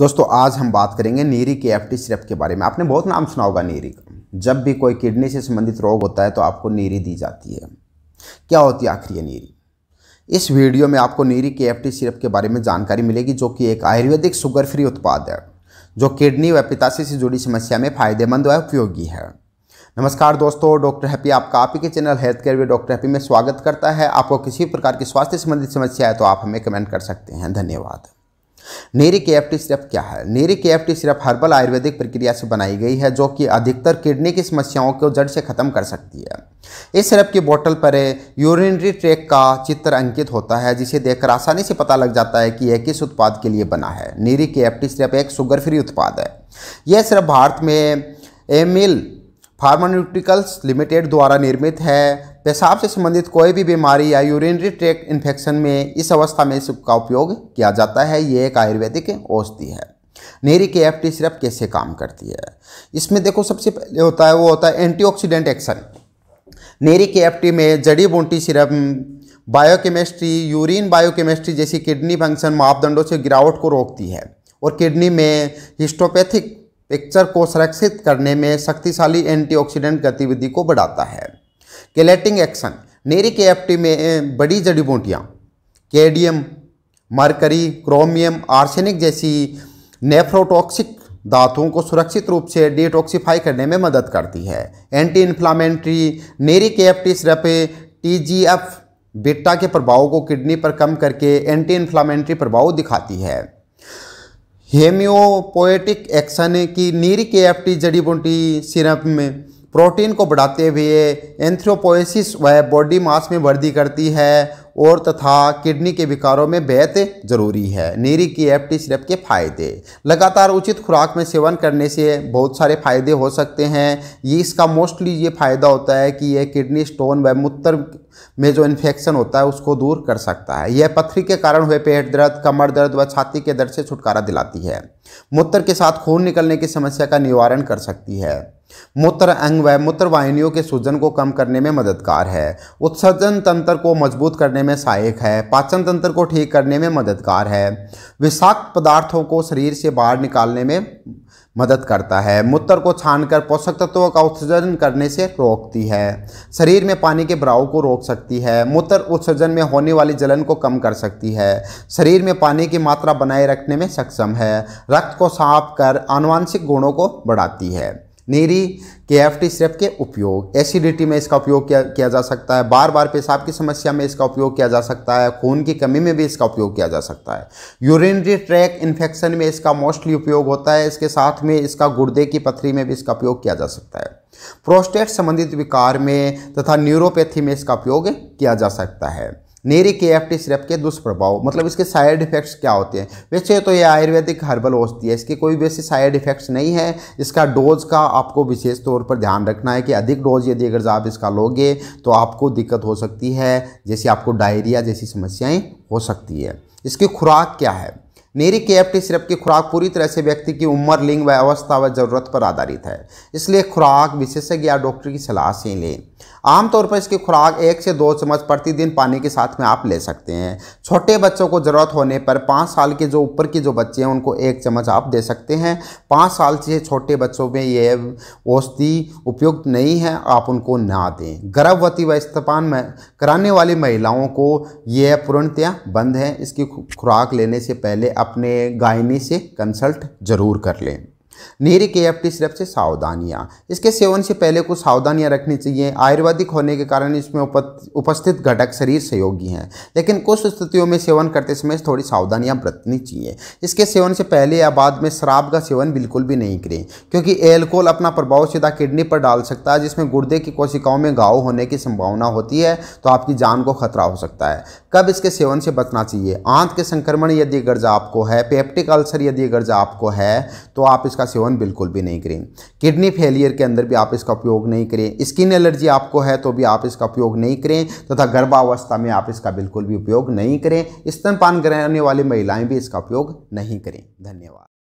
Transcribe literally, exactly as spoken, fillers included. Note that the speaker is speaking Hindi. दोस्तों आज हम बात करेंगे नीरी के एफटी सिरप के बारे में। आपने बहुत नाम सुना होगा नीरी का। जब भी कोई किडनी से संबंधित रोग होता है तो आपको नीरी दी जाती है। क्या होती है आखिर ये नीरी? इस वीडियो में आपको नीरी के एफटी सिरप के बारे में जानकारी मिलेगी, जो कि एक आयुर्वेदिक शुगर फ्री उत्पाद है जो किडनी व पित्ताशय से जुड़ी समस्या में फायदेमंद व उपयोगी है। नमस्कार दोस्तों, डॉक्टर हैप्पी आपका आप ही के channel healthcare with doctor Happy में स्वागत करता है। आपको किसी प्रकार की स्वास्थ्य संबंधित समस्या है तो आप हमें कमेंट कर सकते हैं, धन्यवाद। नीरी के एफटी सिरप क्या है? नीरी के एफटी सिरप हर्बल आयुर्वेदिक प्रक्रिया से बनाई गई है जो कि अधिकतर किडनी की समस्याओं को जड़ से खत्म कर सकती है। इस सिरप की बोतल पर यूरिनरी ट्रैक का चित्र अंकित होता है, जिसे देखकर आसानी से पता लग जाता है कि यह किस उत्पाद के लिए बना है। नीरी के एफटी सिरप एक शुगर फ्री उत्पाद है। यह सिरप भारत में एमिल फार्मास्यूटिकल्स लिमिटेड द्वारा निर्मित है। पेशाब से संबंधित कोई भी बीमारी या यूरिनरी ट्रैक इन्फेक्शन में इस अवस्था में इसका उपयोग किया जाता है। ये एक आयुर्वेदिक औषधि है। नीरी के एफटी सिरप कैसे काम करती है? इसमें देखो सबसे पहले होता है वो होता है एंटीऑक्सीडेंट एक्शन। नीरी के एफटी में जड़ी बूटी सिरप बायोकेमिस्ट्री, यूरिन बायोकेमिस्ट्री जैसी किडनी फंक्शन मापदंडों से गिरावट को रोकती है और किडनी में हिस्टोपैथिक पिक्चर को संरक्षित करने में शक्तिशाली एंटीऑक्सीडेंट गतिविधि को बढ़ाता है। केलेटिंग एक्शन, नीरी के एफटी में बड़ी जड़ी बूटियाँ केडियम, मरकरी, क्रोमियम, आर्सेनिक जैसी नेफ्रोटोक्सिक धातुओं को सुरक्षित रूप से डिटॉक्सिफाई करने में मदद करती है। एंटी इन्फ्लामेंट्री, नीरी के एफटी सिरप टीजीएफ बीटा के प्रभाव को किडनी पर कम करके एंटी इन्फ्लामेंट्री प्रभाव दिखाती है। हेम्योपोएटिक एक्शन की, नीरी के एफटी जड़ी बूटी सिरप में प्रोटीन को बढ़ाते हुए एंथ्रोपोएसिस व बॉडी मास में वृद्धि करती है और तथा किडनी के विकारों में बेहद जरूरी है। नीरी की एफटी सिरप के फायदे, लगातार उचित खुराक में सेवन करने से बहुत सारे फायदे हो सकते हैं। ये इसका मोस्टली ये फायदा होता है कि यह किडनी स्टोन व मूत्र में जो इन्फेक्शन होता है उसको दूर कर सकता है। यह पथरी के कारण हुए पेट दर्द, कमर दर्द व छाती के दर्द से छुटकारा दिलाती है। मूत्र के साथ खून निकलने की समस्या का निवारण कर सकती है। मूत्र अंग व मूत्रवाहिनियों के सूजन को कम करने में मददगार है। उत्सर्जन तंत्र को मजबूत करने में सहायक है। पाचन तंत्र को ठीक करने में मददगार है। विषाक्त पदार्थों को शरीर से बाहर निकालने में मदद करता है। मूत्र को छानकर पोषक तत्वों का उत्सर्जन करने से रोकती है। शरीर में पानी के बहाव को रोक सकती है। मूत्र उत्सर्जन में होने वाली जलन को कम कर सकती है। शरीर में पानी की मात्रा बनाए रखने में सक्षम है। रक्त को साफ कर आनुवांशिक गुणों को बढ़ाती है। नीरी के एफटी सिरप के उपयोग, एसिडिटी में इसका उपयोग किया किया जा सकता है। बार बार पेशाब की समस्या में इसका उपयोग किया जा सकता है। खून की कमी में भी इसका उपयोग किया जा सकता है। यूरिनरी ट्रैक इन्फेक्शन में इसका मोस्टली उपयोग होता है। इसके साथ में इसका गुर्दे की पथरी में भी इसका उपयोग किया जा सकता है। प्रोस्टेट संबंधित विकार में तथा न्यूरोपैथी में इसका उपयोग किया जा सकता है। नीरी के एफटी सिरप के दुष्प्रभाव, मतलब इसके साइड इफेक्ट्स क्या होते हैं? वैसे तो यह आयुर्वेदिक हर्बल औषधि है, इसके कोई वैसे साइड इफेक्ट्स नहीं है। इसका डोज का आपको विशेष तौर पर ध्यान रखना है कि अधिक डोज यदि अगर आप इसका लोगे तो आपको दिक्कत हो सकती है, जैसे आपको डायरिया जैसी समस्याएं हो सकती है। इसकी खुराक क्या है? नीरी के एफटी सिरप की खुराक पूरी तरह से व्यक्ति की उम्र, लिंग व अवस्था व ज़रूरत पर आधारित है, इसलिए खुराक विशेषज्ञ या डॉक्टर की सलाह से लें। आमतौर पर इसकी खुराक एक से दो चम्मच प्रतिदिन पानी के साथ में आप ले सकते हैं। छोटे बच्चों को ज़रूरत होने पर पाँच साल के जो ऊपर के जो बच्चे हैं उनको एक चम्मच आप दे सकते हैं। पाँच साल से छोटे बच्चों में ये औषधि उपयुक्त नहीं है, आप उनको ना दें। गर्भवती व स्तनपान कराने वाली महिलाओं को यह पूर्णतया बंद है। इसकी खुराक लेने से पहले अपने गायनी से कंसल्ट जरूर कर लें। नीरी के एफटी सिरप से सावधानियां, इसके सेवन से पहले कुछ सावधानियां रखनी चाहिए। आयुर्वेदिक होने के कारण इसमें उपस्थित घटक शरीर सहयोगी हैं, लेकिन कुछ स्थितियों में सेवन करते समय थोड़ी सावधानियां बरतनी चाहिए। इसके सेवन से पहले या बाद में शराब का सेवन बिल्कुल भी नहीं करें, क्योंकि एल्कोहल अपना प्रभाव सीधा किडनी पर डाल सकता है, जिसमें गुर्दे की कोशिकाओं में घाव होने की संभावना होती है, तो आपकी जान को खतरा हो सकता है। कब इसके सेवन से बचना चाहिए? आंत के संक्रमण यदि गर्जा आपको है, पेप्टिक अल्सर यदि गर्जा आपको है, तो आप इसका सेवन बिल्कुल भी नहीं करें। किडनी फेलियर के अंदर भी आप इसका उपयोग नहीं करें। स्किन एलर्जी आपको है तो भी आप इसका उपयोग नहीं करें, तथा गर्भावस्था में आप इसका बिल्कुल भी उपयोग नहीं करें। स्तनपान कराने वाली महिलाएं भी इसका उपयोग नहीं करें। धन्यवाद।